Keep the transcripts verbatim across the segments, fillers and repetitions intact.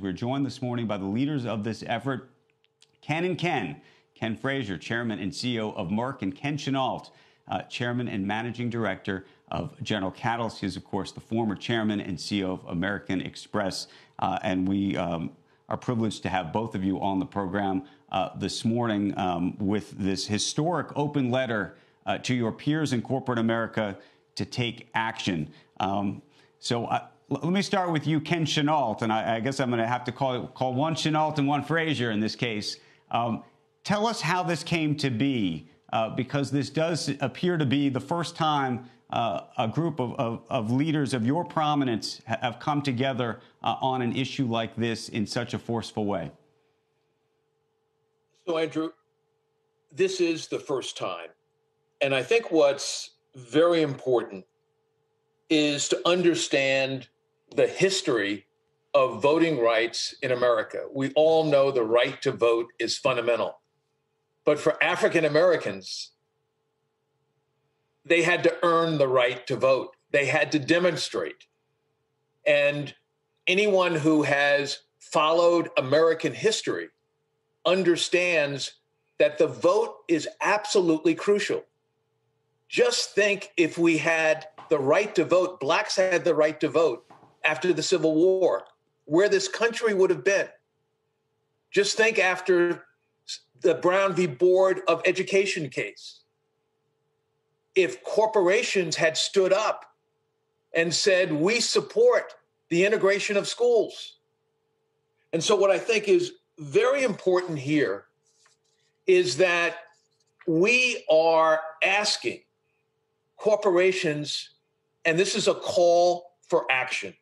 We're joined this morning by the leaders of this effort, Ken and Ken. Ken Frazier, Chairman and C E O of Merck, and Ken Chenault, uh, Chairman and Managing Director of General Catalyst. He is, of course, the former Chairman and C E O of American Express. Uh, and we um, are privileged to have both of you on the program uh, this morning um, with this historic open letter uh, to your peers in corporate America to take action. Um, so I, let me start with you, Ken Chenault, and I, I guess I'm going to have to call call one Chenault and one Frazier in this case. Um, tell us how this came to be, uh, because this does appear to be the first time uh, a group of, of, of leaders of your prominence have come together uh, on an issue like this in such a forceful way. So, Andrew, this is the first time. And I think what's very important is to understand the history of voting rights in America. We all know the right to vote is fundamental. But for African Americans, they had to earn the right to vote. They had to demonstrate. And anyone who has followed American history understands that the vote is absolutely crucial. Just think if we had the right to vote, blacks had the right to vote after the Civil War, where this country would have been. Just think after the Brown v. Board of Education case. If corporations had stood up and said, we support the integration of schools. And so what I think is very important here is that we are asking corporations, and this is a call for action.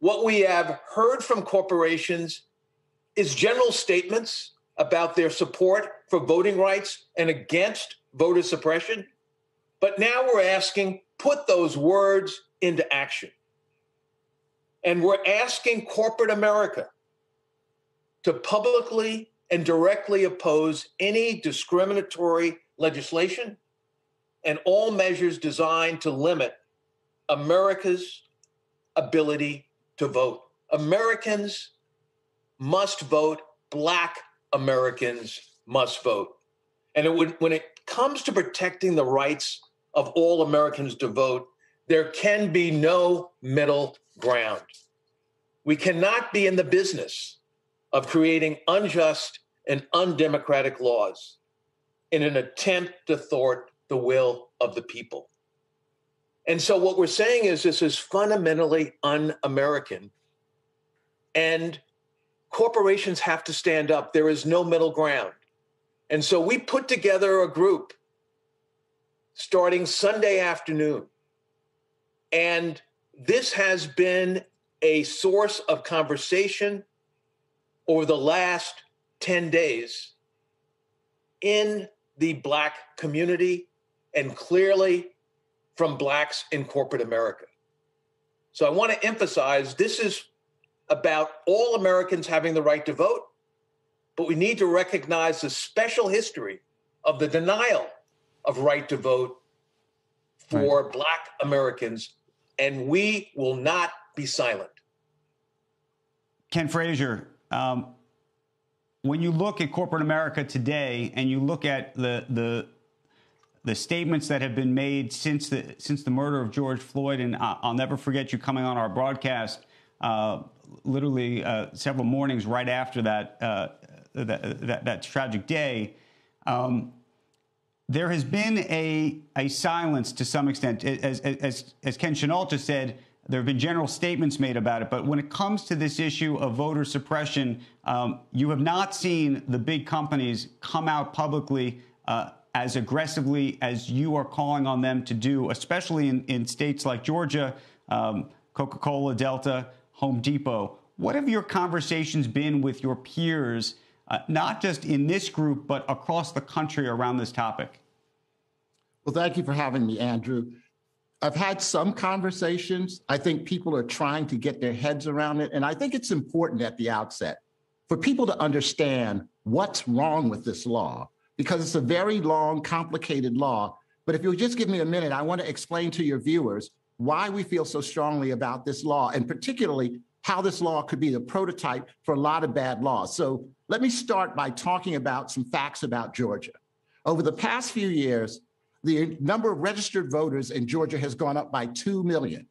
What we have heard from corporations is general statements about their support for voting rights and against voter suppression. But now we're asking, put those words into action. And we're asking corporate America to publicly and directly oppose any discriminatory legislation and all measures designed to limit America's ability to vote. Americans must vote. Black Americans must vote. And it would, when it comes to protecting the rights of all Americans to vote, there can be no middle ground. We cannot be in the business of creating unjust and undemocratic laws in an attempt to thwart the will of the people. And so what we're saying is this is fundamentally un-American, and corporations have to stand up. There is no middle ground. And so we put together a group starting Sunday afternoon, and this has been a source of conversation over the last ten days in the Black community, and clearly from Blacks in corporate America. So I want to emphasize this is about all Americans having the right to vote, but we need to recognize the special history of the denial of right to vote for right. Black Americans, and we will not be silent. Ken Frazier, Um, when you look at corporate America today, and you look at the the, the statements that have been made since the since the murder of George Floyd, and I'll never forget you coming on our broadcast, uh, literally uh, several mornings right after that uh, that, that that tragic day. Um, there has been a a silence to some extent, as as as Ken Chenault just said. There have been general statements made about it, but when it comes to this issue of voter suppression, um, you have not seen the big companies come out publicly uh, as aggressively as you are calling on them to do, especially in, in states like Georgia, um, Coca-Cola, Delta, Home Depot. What have your conversations been with your peers, uh, not just in this group, but across the country around this topic? Well, thank you for having me, Andrew. I've had some conversations. I think people are trying to get their heads around it. And I think it's important at the outset for people to understand what's wrong with this law, because it's a very long, complicated law. But if you'll just give me a minute, I want to explain to your viewers why we feel so strongly about this law, and particularly how this law could be the prototype for a lot of bad laws. So let me start by talking about some facts about Georgia. Over the past few years, the number of registered voters in Georgia has gone up by two million.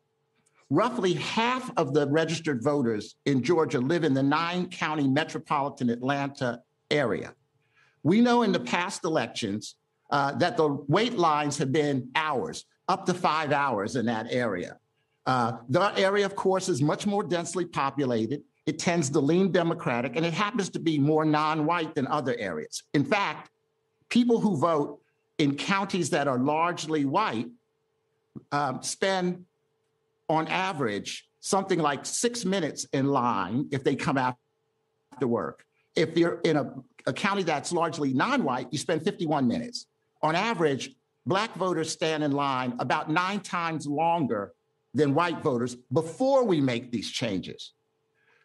Roughly half of the registered voters in Georgia live in the nine-county metropolitan Atlanta area. We know in the past elections uh, that the wait lines have been hours, up to five hours in that area. Uh, that area, of course, is much more densely populated. It tends to lean Democratic, and it happens to be more non-white than other areas. In fact, people who vote in counties that are largely white um, spend, on average, something like six minutes in line if they come after work. If you're in a, a county that's largely non-white, you spend fifty-one minutes. On average, Black voters stand in line about nine times longer than white voters before we make these changes.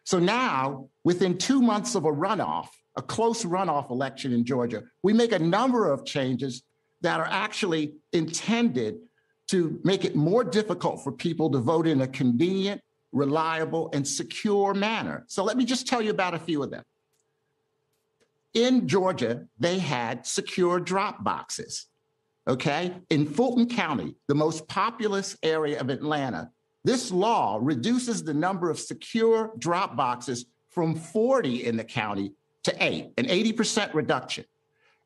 So now, within two months of a runoff, a close runoff election in Georgia, we make a number of changes that are actually intended to make it more difficult for people to vote in a convenient, reliable, and secure manner. So let me just tell you about a few of them. In Georgia, they had secure drop boxes, okay? In Fulton County, the most populous area of Atlanta, this law reduces the number of secure drop boxes from forty in the county to eight, an eighty percent reduction.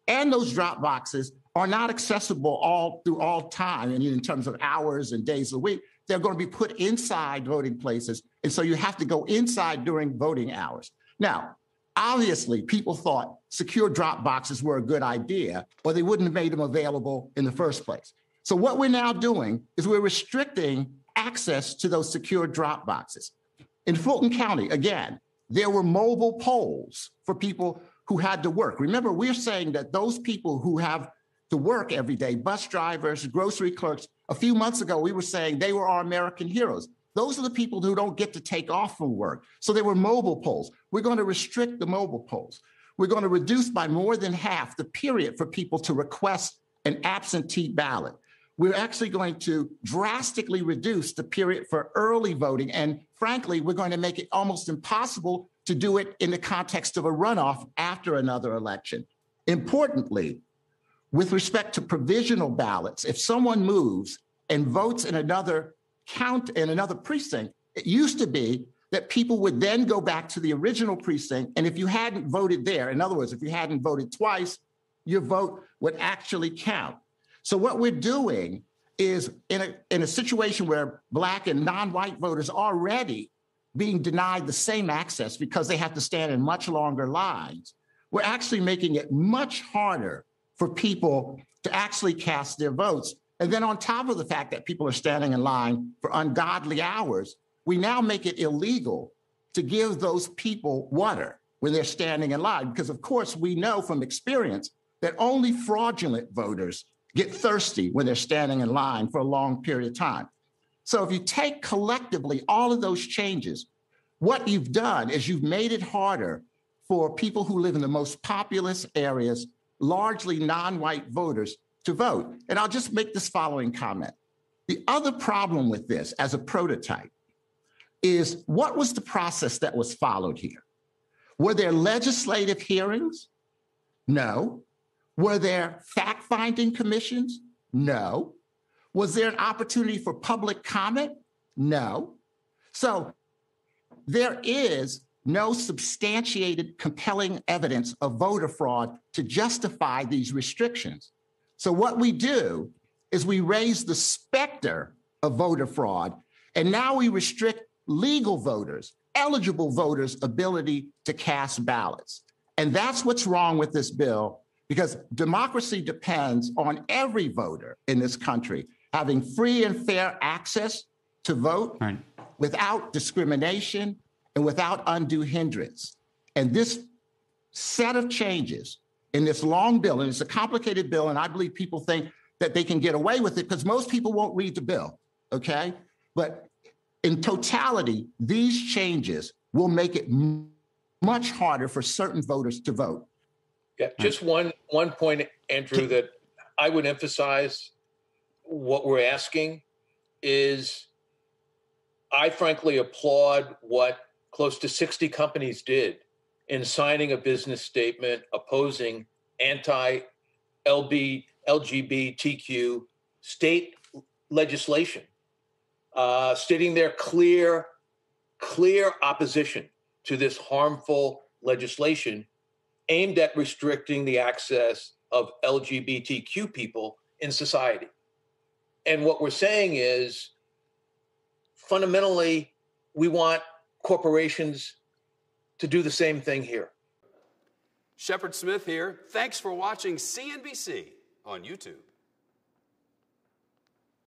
And those drop boxes are not accessible all through all time, and in terms of hours and days a week, they're going to be put inside voting places. And so you have to go inside during voting hours. Now, obviously, people thought secure drop boxes were a good idea, or they wouldn't have made them available in the first place. So what we're now doing is we're restricting access to those secure drop boxes. In Fulton County, again, there were mobile polls for people who had to work. Remember, we're saying that those people who have to work every day, bus drivers, grocery clerks. A few months ago, we were saying they were our American heroes. Those are the people who don't get to take off from work. So they were mobile polls. We're going to restrict the mobile polls. We're going to reduce by more than half the period for people to request an absentee ballot. We're actually going to drastically reduce the period for early voting. And frankly, we're going to make it almost impossible to do it in the context of a runoff after another election. Importantly, with respect to provisional ballots, if someone moves and votes in another count in another precinct, it used to be that people would then go back to the original precinct. And if you hadn't voted there, in other words, if you hadn't voted twice, your vote would actually count. So what we're doing is in a, in a situation where Black and non-white voters are already being denied the same access because they have to stand in much longer lines, we're actually making it much harder for people to actually cast their votes. And then on top of the fact that people are standing in line for ungodly hours, we now make it illegal to give those people water when they're standing in line. Because of course, we know from experience that only fraudulent voters get thirsty when they're standing in line for a long period of time. So if you take collectively all of those changes, what you've done is you've made it harder for people who live in the most populous areas, largely non-white voters, to vote. And I'll just make this following comment. The other problem with this as a prototype is what was the process that was followed here? Were there legislative hearings? No. Were there fact-finding commissions? No. Was there an opportunity for public comment? No. So there is no substantiated, compelling evidence of voter fraud to justify these restrictions. So what we do is we raise the specter of voter fraud, and now we restrict legal voters, eligible voters' ability to cast ballots. And that's what's wrong with this bill, because democracy depends on every voter in this country having free and fair access to vote right, without discrimination, and without undue hindrance. And this set of changes in this long bill, and it's a complicated bill, and I believe people think that they can get away with it because most people won't read the bill, okay? But in totality, these changes will make it m- much harder for certain voters to vote. Yeah, just one, one point, Andrew, that I would emphasize what we're asking is I frankly applaud what close to sixty companies did in signing a business statement opposing anti-L G B T Q state legislation, uh, stating their clear, clear opposition to this harmful legislation aimed at restricting the access of L G B T Q people in society. And what we're saying is, fundamentally, we want corporations to do the same thing here. Shepard Smith here. Thanks for watching C N B C on YouTube.